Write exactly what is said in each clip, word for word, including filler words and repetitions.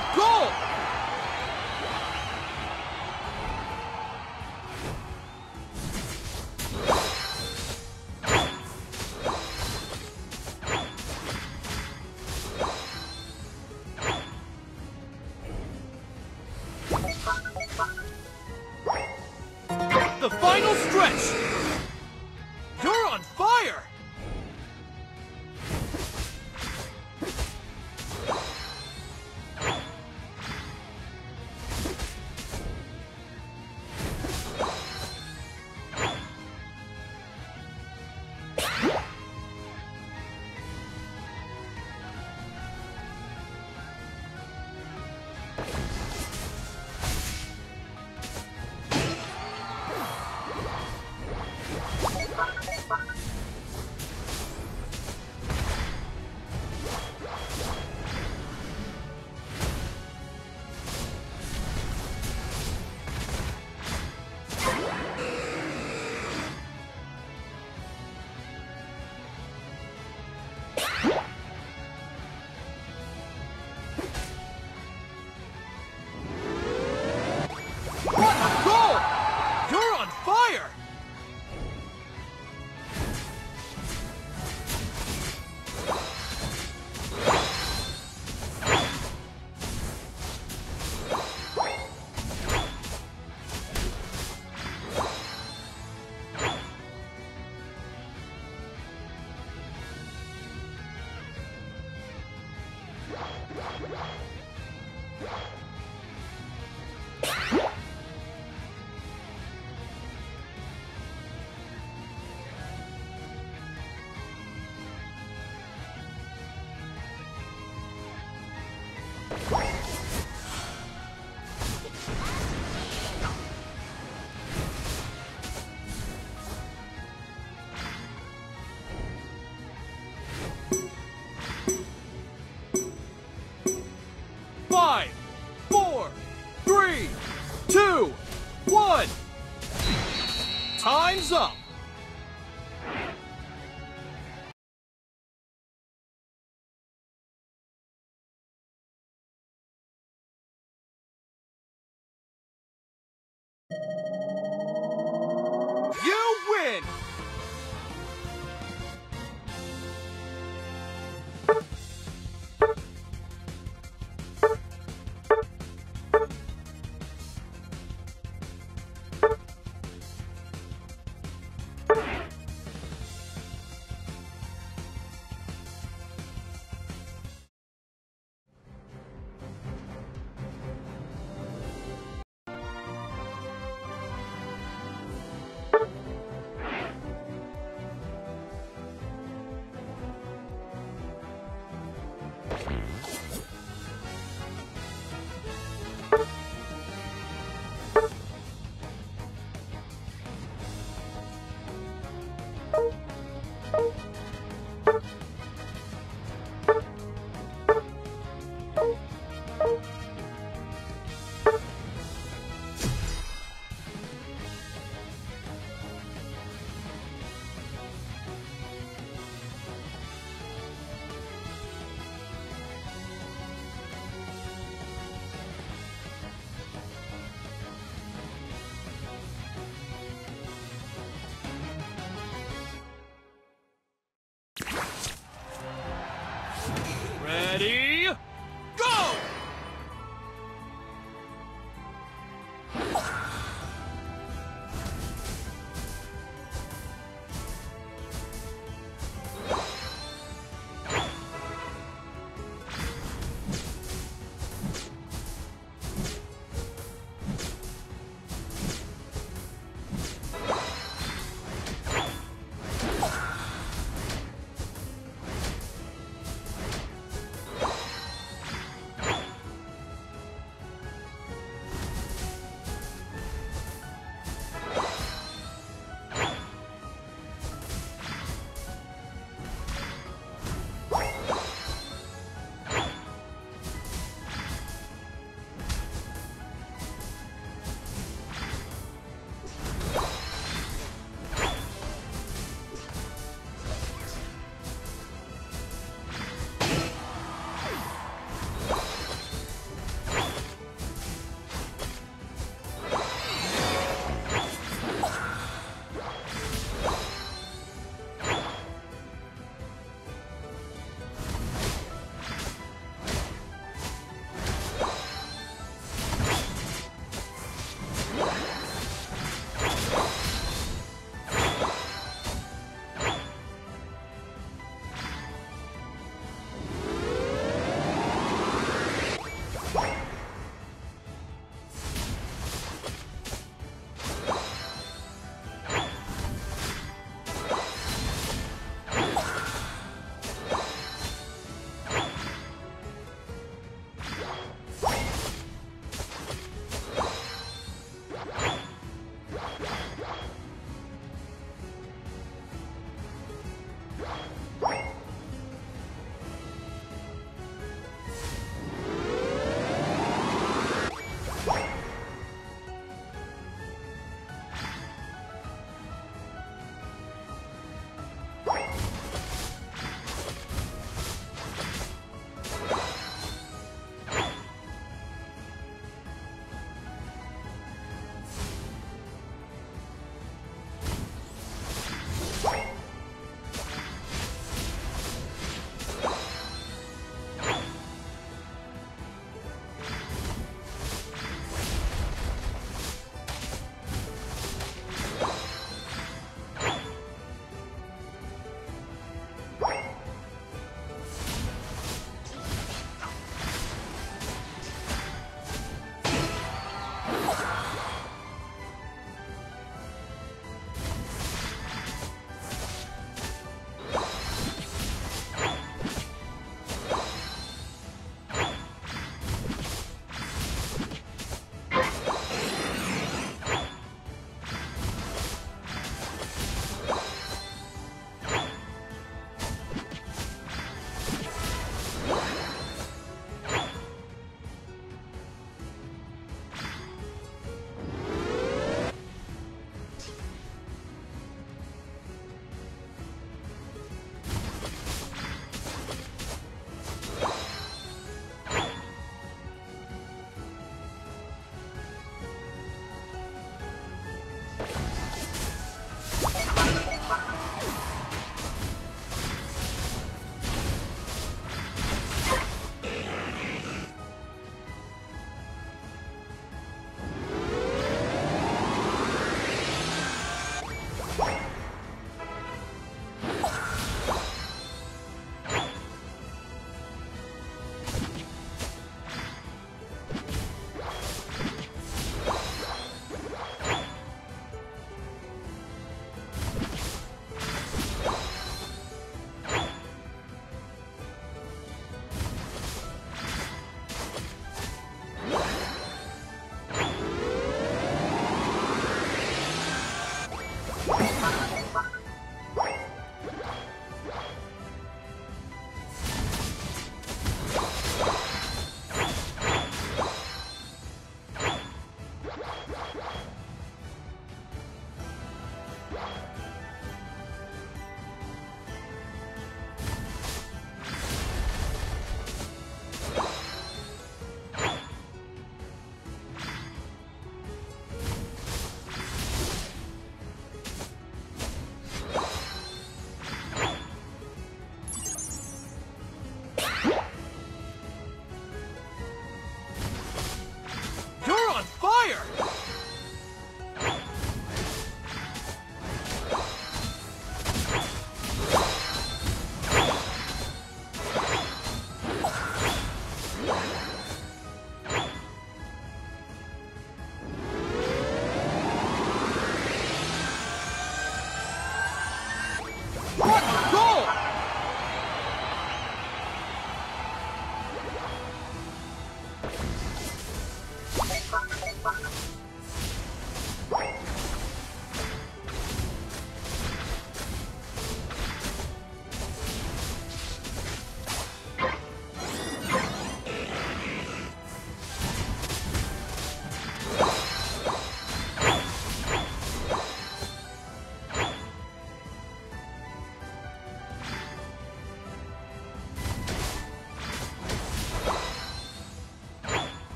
a goal! The final stretch! You're on fire! One! Time's up! You win! Ready, go!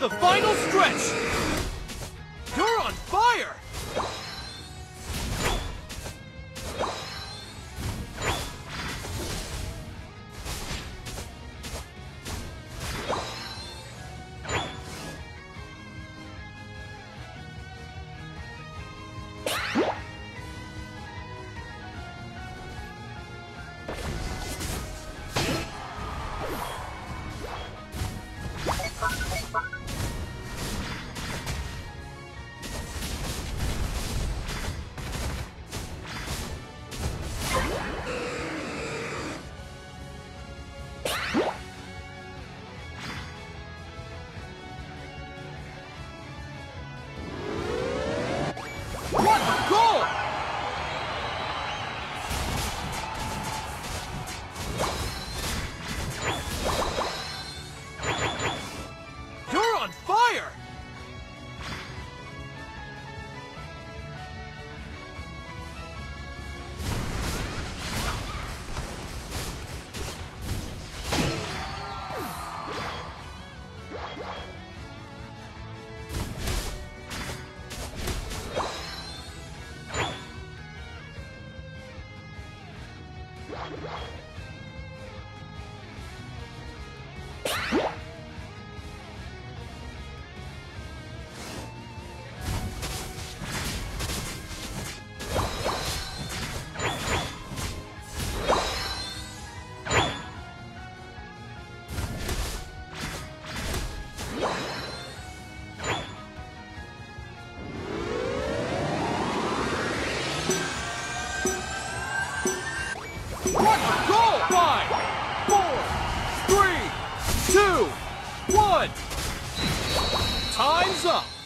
The final stretch! You're on fire! Time's up!